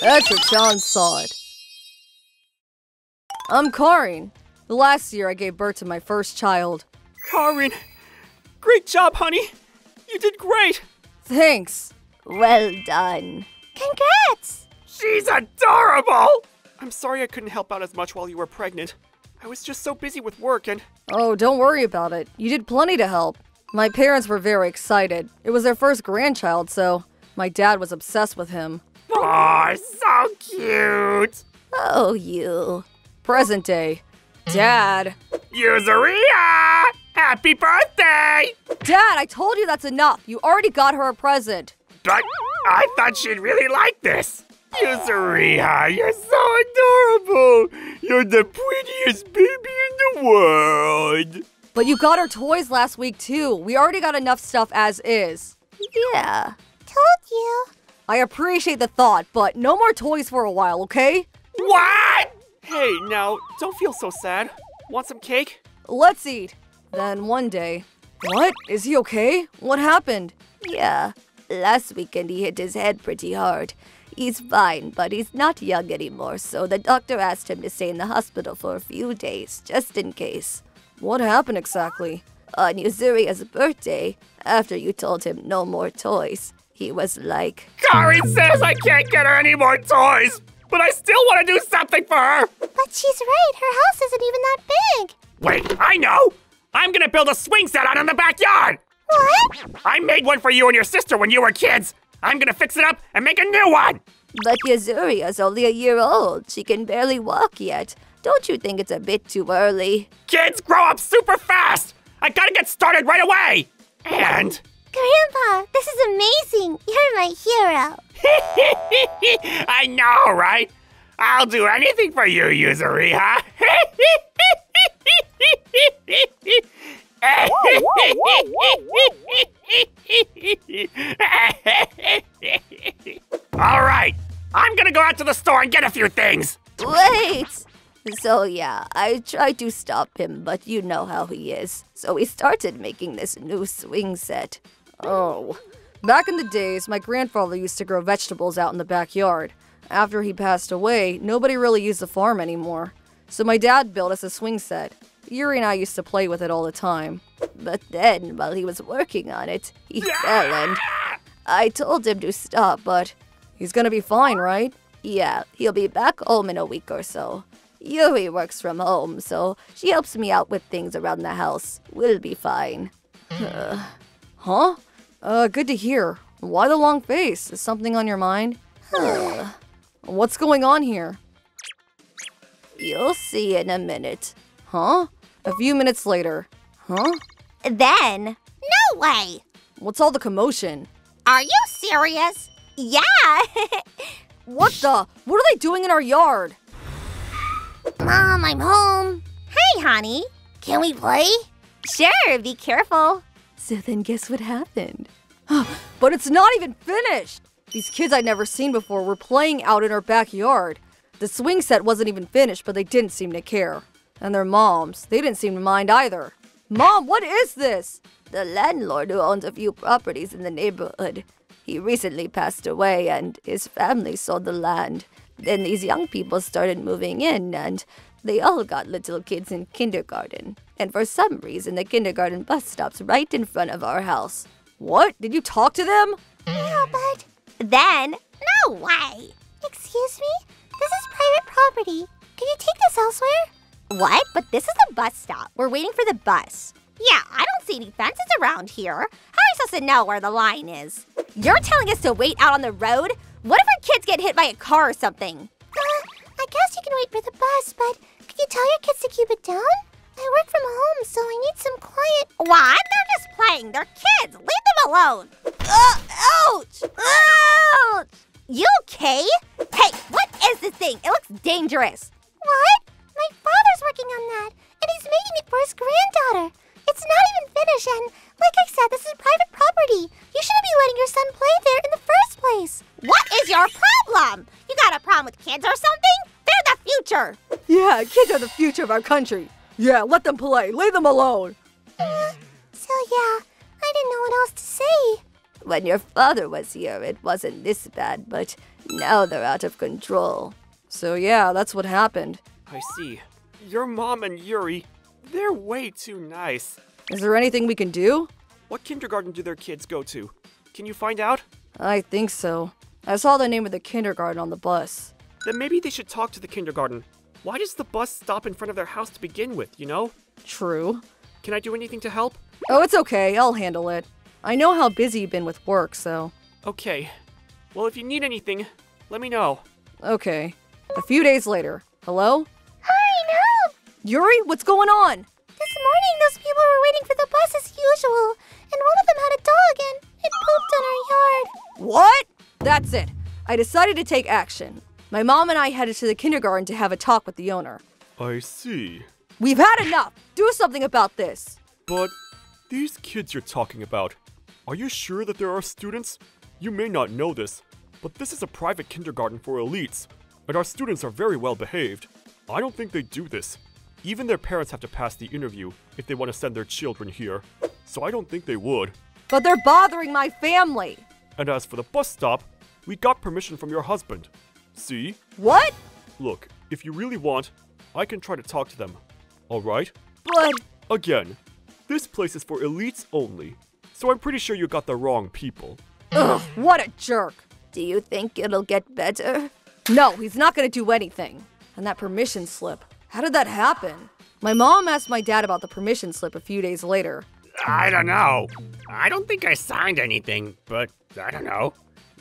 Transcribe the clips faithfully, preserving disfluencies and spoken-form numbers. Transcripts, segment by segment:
Etra chan saw it. I'm Karen. Last year I gave birth to my first child. Karen, great job, honey. You did great. Thanks. Well done. Congrats! She's adorable! I'm sorry I couldn't help out as much while you were pregnant. I was just so busy with work and... Oh, don't worry about it. You did plenty to help. My parents were very excited. It was their first grandchild, so my dad was obsessed with him. Aw, so cute! Oh, you. Present day. Dad. Yuzuriha! Happy birthday! Dad, I told you that's enough. You already got her a present. But I thought she'd really like this. Yuzuriha, you're so adorable. You're the prettiest baby in the world. But you got her toys last week, too. We already got enough stuff as is. Yeah. Told you. I appreciate the thought, but no more toys for a while, okay? What? Hey, now, don't feel so sad. Want some cake? Let's eat. Then one day... What? Is he okay? What happened? Yeah. Last weekend he hit his head pretty hard. He's fine, but he's not young anymore, so the doctor asked him to stay in the hospital for a few days, just in case. What happened exactly? On Yuzuriha's birthday, after you told him no more toys, he was like... Karen says I can't get her any more toys, but I still want to do something for her! But she's right, her house isn't even that big! Wait, I know! I'm gonna build a swing set out in the backyard! What? I made one for you and your sister when you were kids! I'm gonna fix it up and make a new one! But Yuzuriha's only a year old. She can barely walk yet. Don't you think it's a bit too early? Kids grow up super fast! I gotta get started right away! And... Grandpa, this is amazing! You're my hero! I know, right? I'll do anything for you, Yuzuriha! All right, I'm gonna go out to the store and get a few things. Wait! So yeah, I tried to stop him, but you know how he is. So we started making this new swing set. Oh. Back in the days, my grandfather used to grow vegetables out in the backyard. After he passed away, nobody really used the farm anymore. So my dad built us a swing set. Yuri and I used to play with it all the time. But then, while he was working on it, he fell and... I told him to stop, but... He's gonna be fine, right? Yeah, he'll be back home in a week or so. Yuri works from home, so she helps me out with things around the house. We'll be fine. Uh, huh? Uh, good to hear. Why the long face? Is something on your mind? Uh, what's going on here? You'll see in a minute. Huh? A few minutes later. Huh? Then? No way! What's all the commotion? Are you serious? Yeah! What the? What are they doing in our yard? Mom, I'm home. Hey, honey. Can we play? Sure, be careful. So then guess what happened? But it's not even finished! These kids I'd never seen before were playing out in our backyard. The swing set wasn't even finished, but they didn't seem to care. And their moms, they didn't seem to mind either. Mom, what is this? The landlord who owns a few properties in the neighborhood. He recently passed away and his family sold the land. Then these young people started moving in and they all got little kids in kindergarten. And for some reason, the kindergarten bus stops right in front of our house. What? Did you talk to them? Yeah, but... Then? No way! Excuse me? This is private property. Can you take this elsewhere? What? But this is a bus stop. We're waiting for the bus. Yeah, I don't see any fences around here. How are you supposed to know where the line is? You're telling us to wait out on the road? What if our kids get hit by a car or something? Uh, I guess you can wait for the bus, but could you tell your kids to keep it down? I work from home, so I need some quiet... Why? They're just playing. They're kids. Leave them alone. Uh, ouch! Ouch! You okay? Hey, what is this thing? It looks dangerous. What? My father's working on that, and he's making it for his granddaughter. It's not even finished, and like I said, this is private property. You shouldn't be letting your son play there in the first place. What is your problem? You got a problem with kids or something? They're the future. Yeah, kids are the future of our country. Yeah, let them play. Leave them alone. Uh, so yeah, I didn't know what else to say. When your father was here, it wasn't this bad, but now they're out of control. So yeah, that's what happened. I see. Your mom and Yuri, they're way too nice. Is there anything we can do? What kindergarten do their kids go to? Can you find out? I think so. I saw the name of the kindergarten on the bus. Then maybe they should talk to the kindergarten. Why does the bus stop in front of their house to begin with, you know? True. Can I do anything to help? Oh, it's okay. I'll handle it. I know how busy you've been with work, so... Okay. Well, if you need anything, let me know. Okay. A few days later. Hello? Hi, help! Yuri, what's going on? This morning, those people were waiting for the bus as usual, and one of them had a dog and it pooped on our yard. What? That's it. I decided to take action. My mom and I headed to the kindergarten to have a talk with the owner. I see. We've had enough! Do something about this! But these kids you're talking about, are you sure that there are students? You may not know this, but this is a private kindergarten for elites, and our students are very well behaved. I don't think they do this. Even their parents have to pass the interview if they want to send their children here, so I don't think they would. But they're bothering my family! And as for the bus stop, we got permission from your husband. See? What? Look, if you really want, I can try to talk to them. Alright? But... Again, this place is for elites only, so I'm pretty sure you got the wrong people. Ugh, what a jerk! Do you think it'll get better? No, he's not gonna do anything. And that permission slip, how did that happen? My mom asked my dad about the permission slip a few days later. I don't know. I don't think I signed anything, but I don't know.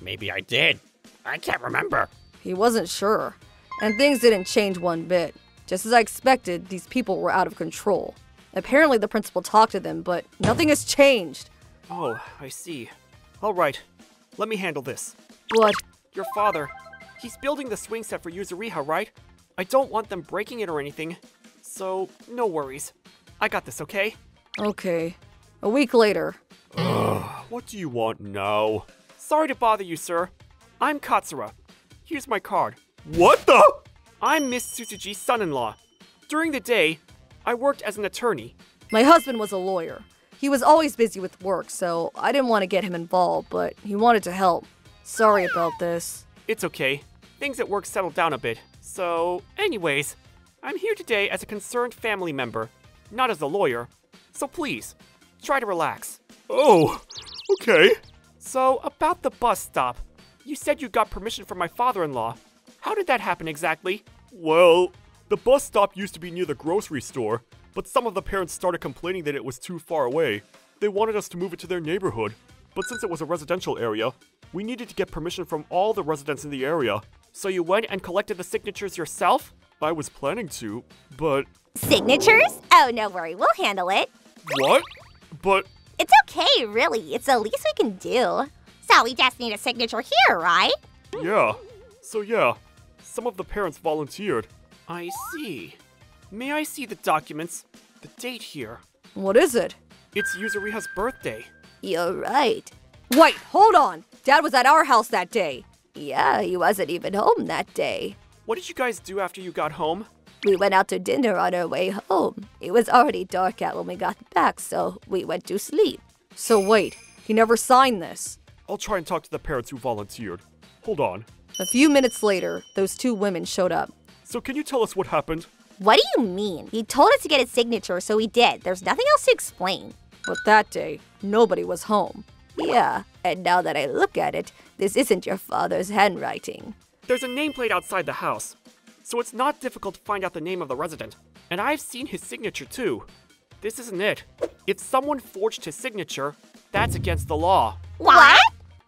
Maybe I did. I can't remember. He wasn't sure. And things didn't change one bit. Just as I expected, these people were out of control. Apparently the principal talked to them, but nothing has changed. Oh, I see. All right, let me handle this. What? Your father. He's building the swing set for Yuzuriha, right? I don't want them breaking it or anything, so no worries. I got this, okay? Okay. A week later. Ugh, what do you want now? Sorry to bother you, sir. I'm Katsura. Here's my card. What the? I'm Miss Susuji's son-in-law. During the day, I worked as an attorney. My husband was a lawyer. He was always busy with work, so I didn't want to get him involved, but he wanted to help. Sorry about this. It's okay. Things at work settled down a bit. So, anyways, I'm here today as a concerned family member, not as a lawyer. So please, try to relax. Oh, okay. So, about the bus stop. You said you got permission from my father-in-law. How did that happen exactly? Well, the bus stop used to be near the grocery store, but some of the parents started complaining that it was too far away. They wanted us to move it to their neighborhood, but since it was a residential area, we needed to get permission from all the residents in the area. So you went and collected the signatures yourself? I was planning to, but... Signatures? Oh, no worry, we'll handle it. What? But... It's okay, really. It's the least we can do. So we just need a signature here, right? Yeah. So yeah. Some of the parents volunteered. I see. May I see the documents? The date here. What is it? It's Yuzuriha's birthday. You're right. Wait, hold on! Dad was at our house that day. Yeah, he wasn't even home that day. What did you guys do after you got home? We went out to dinner on our way home. It was already dark out when we got back, so we went to sleep. So wait, he never signed this. I'll try and talk to the parents who volunteered. Hold on. A few minutes later, those two women showed up. So can you tell us what happened? What do you mean? He told us to get his signature, so we did. There's nothing else to explain. But that day, nobody was home. Yeah, and now that I look at it, this isn't your father's handwriting. There's a nameplate outside the house, so it's not difficult to find out the name of the resident. And I've seen his signature too. This isn't it. If someone forged his signature, that's against the law. What?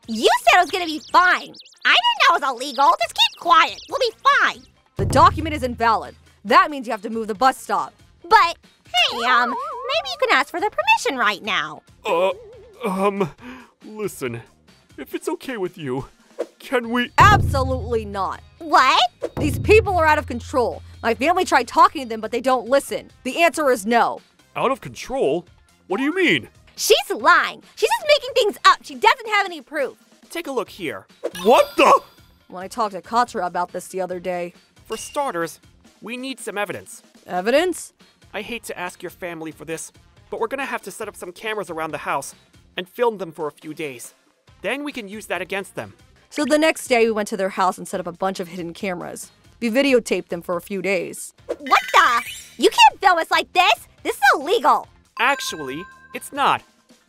You said it was gonna be fine. I didn't know it was illegal. Just keep quiet. We'll be fine. The document is invalid. That means you have to move the bus stop. But, hey, um, maybe you can ask for the permission right now. Uh, um, listen. If it's okay with you, can we... Absolutely not. What? These people are out of control. My family tried talking to them, but they don't listen. The answer is no. Out of control? What do you mean? She's lying. She's just making things up. She doesn't have any proof. Take a look here. What the? When I talked to Katsura about this the other day. For starters, we need some evidence. Evidence? I hate to ask your family for this, but we're gonna have to set up some cameras around the house and film them for a few days. Then we can use that against them. So the next day, we went to their house and set up a bunch of hidden cameras. We videotaped them for a few days. What the? You can't film us like this! This is illegal! Actually, it's not.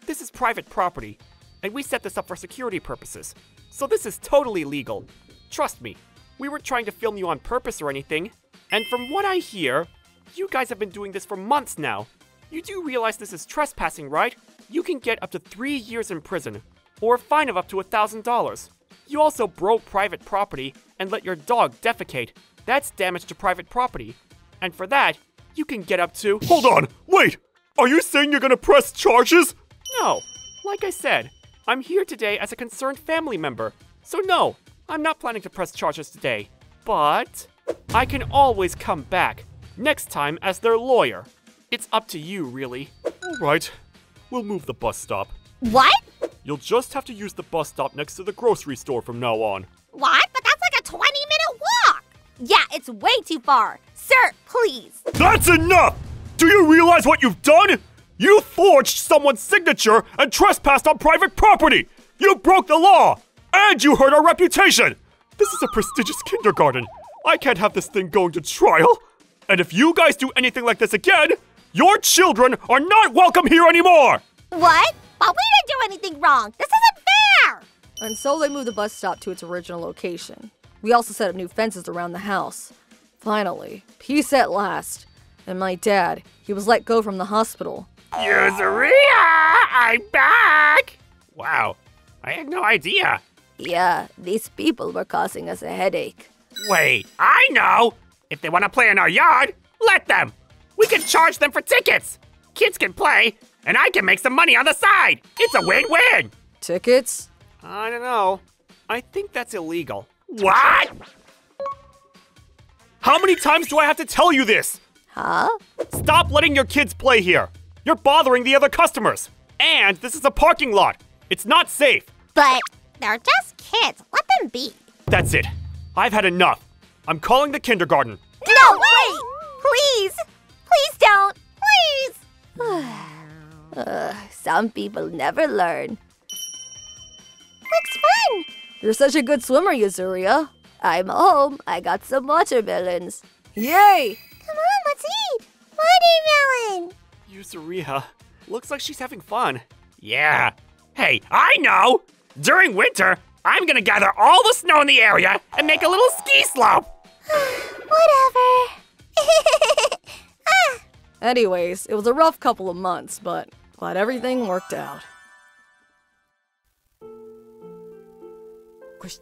This is private property, and we set this up for security purposes. So this is totally legal. Trust me, we weren't trying to film you on purpose or anything. And from what I hear, you guys have been doing this for months now. You do realize this is trespassing, right? You can get up to three years in prison, or a fine of up to one thousand dollars. You also broke private property and let your dog defecate. That's damage to private property. And for that, you can get up to— Hold on, wait! Are you saying you're gonna press charges? No, like I said, I'm here today as a concerned family member. So no, I'm not planning to press charges today. But I can always come back, next time as their lawyer. It's up to you, really. All right, we'll move the bus stop. What? You'll just have to use the bus stop next to the grocery store from now on. What? But that's like a twenty minute walk! Yeah, it's way too far. Sir, please. That's enough! Do you realize what you've done? You forged someone's signature and trespassed on private property! You broke the law! And you hurt our reputation! This is a prestigious kindergarten. I can't have this thing going to trial. And if you guys do anything like this again, your children are not welcome here anymore! What? But we didn't do anything wrong! This isn't fair! And so they moved the bus stop to its original location. We also set up new fences around the house. Finally, peace at last. And my dad, he was let go from the hospital. Yuzuriha! I'm back! Wow, I had no idea. Yeah, these people were causing us a headache. Wait, I know! If they want to play in our yard, let them! We can charge them for tickets! Kids can play, and I can make some money on the side! It's a win-win! Tickets? I don't know. I think that's illegal. What? How many times do I have to tell you this? Huh? Stop letting your kids play here! You're bothering the other customers! And this is a parking lot! It's not safe! But they're just kids. Let them be. That's it. I've had enough. I'm calling the kindergarten. No, wait! Please! Please don't! Please! uh, some people never learn. Looks fun! You're such a good swimmer, Yuzuriha. I'm home. I got some watermelons. Yay! Come on, let's eat! Watermelon! Yuzuriha, looks like she's having fun. Yeah. Hey, I know! During winter, I'm gonna gather all the snow in the area and make a little ski slope! Whatever. ah. Anyways, it was a rough couple of months, but glad everything worked out.少し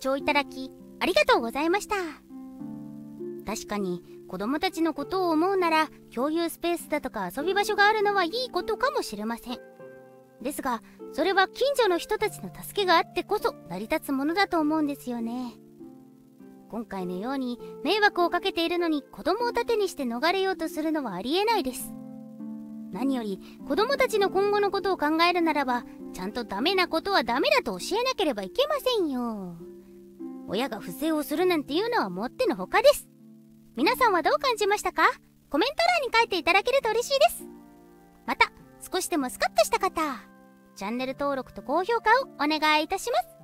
でもスカッとした方、チャンネル登録と高評価をお願いいたします。